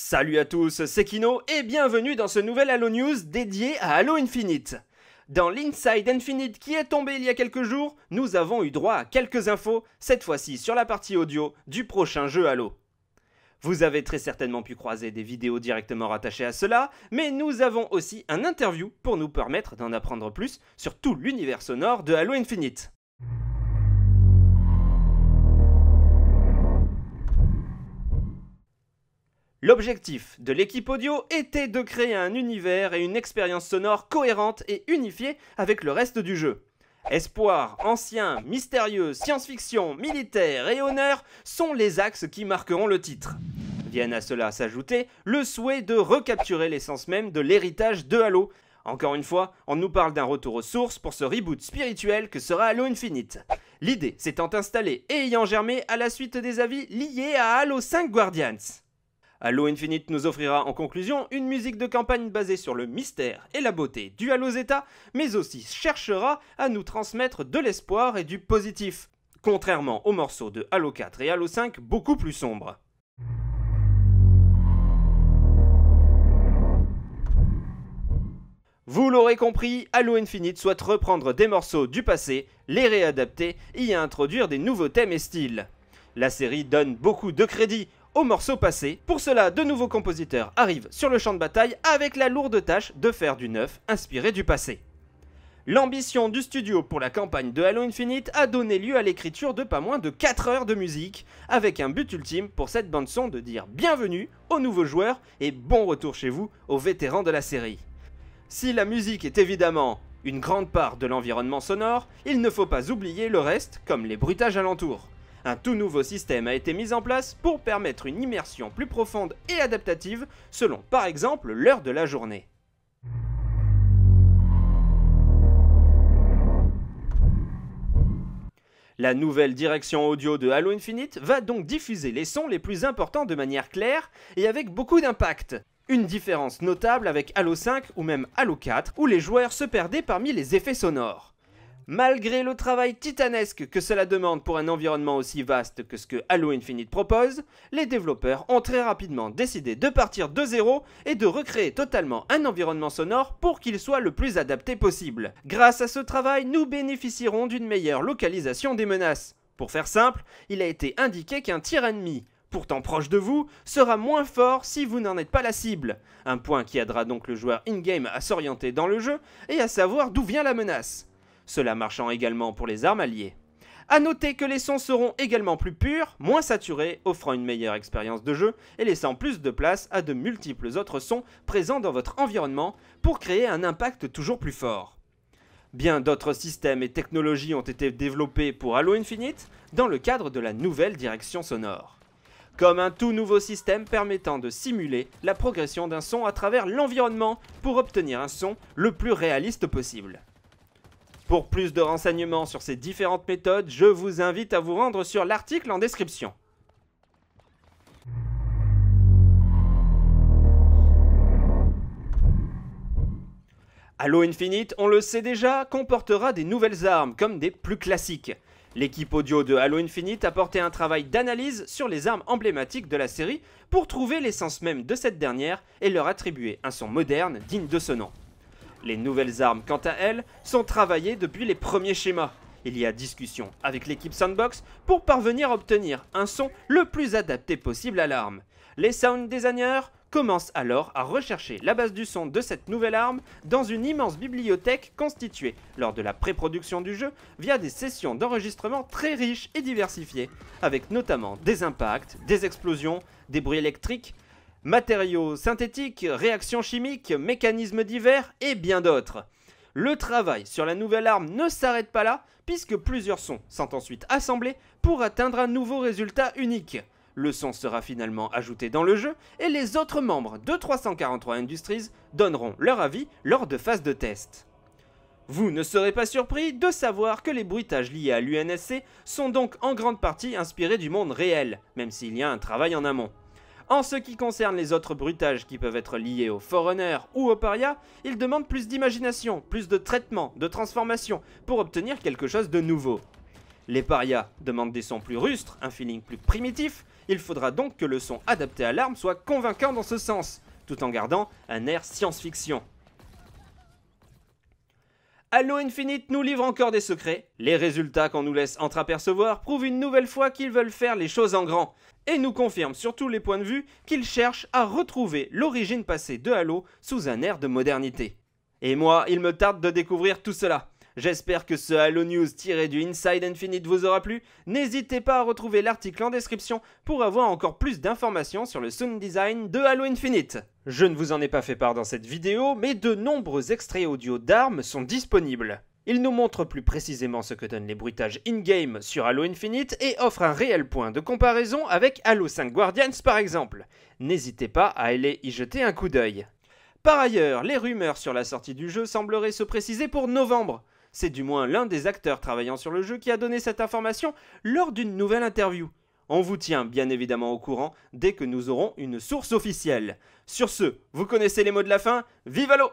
Salut à tous, c'est Kino et bienvenue dans ce nouvel Halo News dédié à Halo Infinite. Dans l'Inside Infinite qui est tombé il y a quelques jours, nous avons eu droit à quelques infos, cette fois-ci sur la partie audio du prochain jeu Halo. Vous avez très certainement pu croiser des vidéos directement rattachées à cela, mais nous avons aussi un interview pour nous permettre d'en apprendre plus sur tout l'univers sonore de Halo Infinite. L'objectif de l'équipe audio était de créer un univers et une expérience sonore cohérente et unifiée avec le reste du jeu. Espoir, ancien, mystérieux, science-fiction, militaire et honneur sont les axes qui marqueront le titre. Viennent à cela s'ajouter le souhait de recapturer l'essence même de l'héritage de Halo. Encore une fois, on nous parle d'un retour aux sources pour ce reboot spirituel que sera Halo Infinite. L'idée s'étant installée et ayant germé à la suite des avis liés à Halo 5 Guardians. Halo Infinite nous offrira en conclusion une musique de campagne basée sur le mystère et la beauté du Halo Zeta, mais aussi cherchera à nous transmettre de l'espoir et du positif, contrairement aux morceaux de Halo 4 et Halo 5 beaucoup plus sombres. Vous l'aurez compris, Halo Infinite souhaite reprendre des morceaux du passé, les réadapter et y introduire des nouveaux thèmes et styles. La série donne beaucoup de crédit aux morceaux passés. Pour cela, de nouveaux compositeurs arrivent sur le champ de bataille avec la lourde tâche de faire du neuf inspiré du passé. L'ambition du studio pour la campagne de Halo Infinite a donné lieu à l'écriture de pas moins de 4 heures de musique, avec un but ultime pour cette bande-son de dire bienvenue aux nouveaux joueurs et bon retour chez vous aux vétérans de la série. Si la musique est évidemment une grande part de l'environnement sonore, il ne faut pas oublier le reste, comme les bruitages alentours. Un tout nouveau système a été mis en place pour permettre une immersion plus profonde et adaptative selon par exemple l'heure de la journée. La nouvelle direction audio de Halo Infinite va donc diffuser les sons les plus importants de manière claire et avec beaucoup d'impact. Une différence notable avec Halo 5 ou même Halo 4 où les joueurs se perdaient parmi les effets sonores. Malgré le travail titanesque que cela demande pour un environnement aussi vaste que ce que Halo Infinite propose, les développeurs ont très rapidement décidé de partir de zéro et de recréer totalement un environnement sonore pour qu'il soit le plus adapté possible. Grâce à ce travail, nous bénéficierons d'une meilleure localisation des menaces. Pour faire simple, il a été indiqué qu'un tir ennemi, pourtant proche de vous, sera moins fort si vous n'en êtes pas la cible. Un point qui aidera donc le joueur in-game à s'orienter dans le jeu et à savoir d'où vient la menace. Cela marchant également pour les armes alliées. A noter que les sons seront également plus purs, moins saturés, offrant une meilleure expérience de jeu et laissant plus de place à de multiples autres sons présents dans votre environnement pour créer un impact toujours plus fort. Bien d'autres systèmes et technologies ont été développés pour Halo Infinite dans le cadre de la nouvelle direction sonore. Comme un tout nouveau système permettant de simuler la progression d'un son à travers l'environnement pour obtenir un son le plus réaliste possible. Pour plus de renseignements sur ces différentes méthodes, je vous invite à vous rendre sur l'article en description. Halo Infinite, on le sait déjà, comportera des nouvelles armes comme des plus classiques. L'équipe audio de Halo Infinite a porté un travail d'analyse sur les armes emblématiques de la série pour trouver l'essence même de cette dernière et leur attribuer un son moderne digne de ce nom. Les nouvelles armes, quant à elles, sont travaillées depuis les premiers schémas. Il y a discussion avec l'équipe Soundbox pour parvenir à obtenir un son le plus adapté possible à l'arme. Les sound designers commencent alors à rechercher la base du son de cette nouvelle arme dans une immense bibliothèque constituée lors de la pré-production du jeu via des sessions d'enregistrement très riches et diversifiées, avec notamment des impacts, des explosions, des bruits électriques, matériaux synthétiques, réactions chimiques, mécanismes divers et bien d'autres. Le travail sur la nouvelle arme ne s'arrête pas là, puisque plusieurs sons sont ensuite assemblés pour atteindre un nouveau résultat unique. Le son sera finalement ajouté dans le jeu et les autres membres de 343 Industries donneront leur avis lors de phases de test. Vous ne serez pas surpris de savoir que les bruitages liés à l'UNSC sont donc en grande partie inspirés du monde réel, même s'il y a un travail en amont. En ce qui concerne les autres bruitages qui peuvent être liés au Forerunner ou au Parias, ils demandent plus d'imagination, plus de traitement, de transformation pour obtenir quelque chose de nouveau. Les Parias demandent des sons plus rustres, un feeling plus primitif, Il faudra donc que le son adapté à l'arme soit convaincant dans ce sens, tout en gardant un air science-fiction. Halo Infinite nous livre encore des secrets, les résultats qu'on nous laisse entreapercevoir prouvent une nouvelle fois qu'ils veulent faire les choses en grand, et nous confirment sur tous les points de vue qu'ils cherchent à retrouver l'origine passée de Halo sous un air de modernité. Et moi, il me tarde de découvrir tout cela. J'espère que ce Halo News tiré du Inside Infinite vous aura plu, n'hésitez pas à retrouver l'article en description pour avoir encore plus d'informations sur le sound design de Halo Infinite. Je ne vous en ai pas fait part dans cette vidéo, mais de nombreux extraits audio d'armes sont disponibles. Ils nous montrent plus précisément ce que donnent les bruitages in-game sur Halo Infinite et offrent un réel point de comparaison avec Halo 5 Guardians par exemple. N'hésitez pas à aller y jeter un coup d'œil. Par ailleurs, les rumeurs sur la sortie du jeu sembleraient se préciser pour novembre. C'est du moins l'un des acteurs travaillant sur le jeu qui a donné cette information lors d'une nouvelle interview. On vous tient bien évidemment au courant dès que nous aurons une source officielle. Sur ce, vous connaissez les mots de la fin, vive Halo!